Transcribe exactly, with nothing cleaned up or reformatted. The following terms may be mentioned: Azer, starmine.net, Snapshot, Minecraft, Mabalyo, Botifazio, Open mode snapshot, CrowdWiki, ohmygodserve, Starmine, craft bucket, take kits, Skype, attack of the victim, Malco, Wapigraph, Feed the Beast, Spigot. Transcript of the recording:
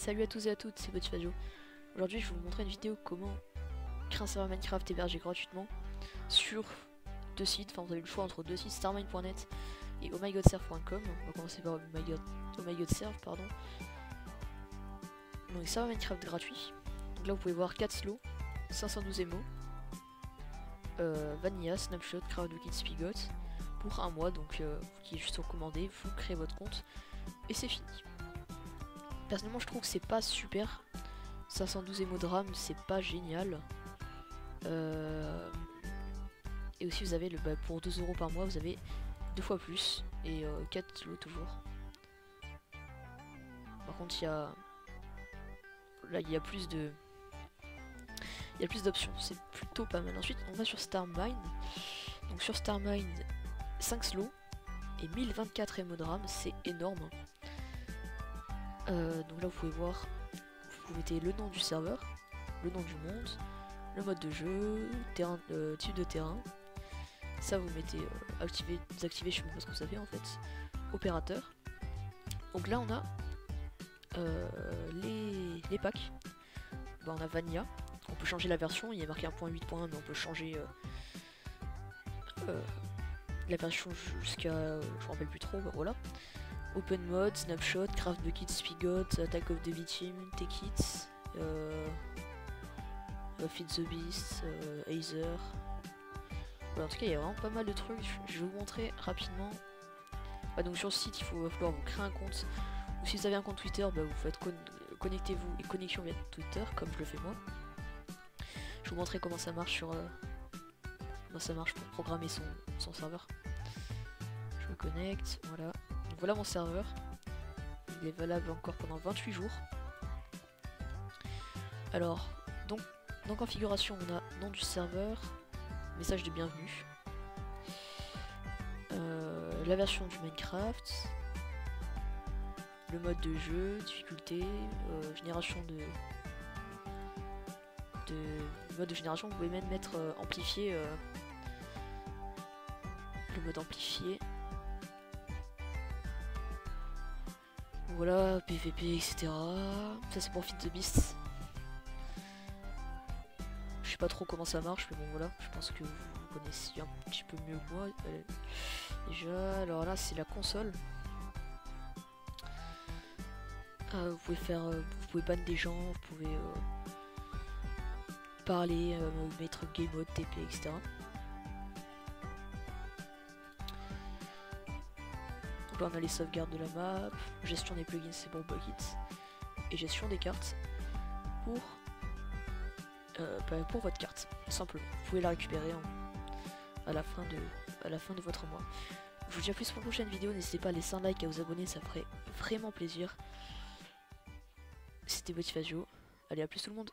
Salut à tous et à toutes, c'est Botifazio. Aujourd'hui je vais vous montrer une vidéo comment créer un serveur Minecraft hébergé gratuitement sur deux sites, enfin vous avez le choix entre deux sites, starmine point net et oh my god serve point com. On va commencer par ohmygodserve, pardon. Donc serveur Minecraft gratuit. Donc là vous pouvez voir quatre slots, cinq cent douze M O, euh, Vanilla, Snapshot, CrowdWiki, Spigot pour un mois, donc euh, qui est juste recommandé, vous créez votre compte et c'est fini. Personnellement je trouve que c'est pas super, cinq cent douze émo de RAM c'est pas génial, euh... et aussi vous avez le bah, pour deux euros par mois vous avez deux fois plus et euh, quatre lots toujours. Par contre il y a là il y a plus de il y a plus d'options, c'est plutôt pas mal. Ensuite on va sur Starmine, donc sur Starmine cinq slots et mille vingt-quatre émo de RAM, c'est énorme. Euh, donc là vous pouvez voir, vous mettez le nom du serveur, le nom du monde, le mode de jeu, terrain, euh, type de terrain, ça vous mettez euh, activer, désactiver, je sais pas ce que vous savez en fait, opérateur. Donc là on a euh, les, les packs, bah, on a Vanilla, on peut changer la version, il y a marqué un point huit point un mais on peut changer euh, euh, la version jusqu'à, euh, je me rappelle plus trop, bah, voilà. Open mode, snapshot, craft bucket, spigot, attack of the victim, take kits, euh, feed the beast, euh, Azer. Voilà, en tout cas il y a vraiment pas mal de trucs, je vais vous montrer rapidement. Ah, donc sur le site il faut, va falloir vous créer un compte, ou si vous avez un compte Twitter, bah, vous faites con connectez-vous et connexion via Twitter comme je le fais moi. Je vais vous montrer comment ça marche sur euh, comment ça marche pour programmer son, son serveur. Je me connecte, voilà. Voilà mon serveur, il est valable encore pendant vingt-huit jours. Alors, donc, dans configuration, on a nom du serveur, message de bienvenue, euh, la version du Minecraft, le mode de jeu, difficulté, euh, génération de, de... mode de génération, vous pouvez même mettre euh, amplifié, euh, le mode amplifié. Voilà, P V P, et cetera. Ça c'est pour Feed the Beast. Je sais pas trop comment ça marche, mais bon voilà, je pense que vous connaissez un petit peu mieux que moi. Allez. Déjà, alors là c'est la console. Euh, vous pouvez faire, euh, vous pouvez ban des gens, vous pouvez euh, parler, euh, mettre game mode, T P, et cetera. On a les sauvegardes de la map, gestion des plugins c'est pour Bucket, et gestion des cartes pour, euh, bah, pour votre carte, simplement. Vous pouvez la récupérer en, à, la fin de, à la fin de votre mois. Je vous dis à plus pour une prochaine vidéo, n'hésitez pas à laisser un like et à vous abonner, ça ferait vraiment plaisir. C'était Botifazio, allez à plus tout le monde.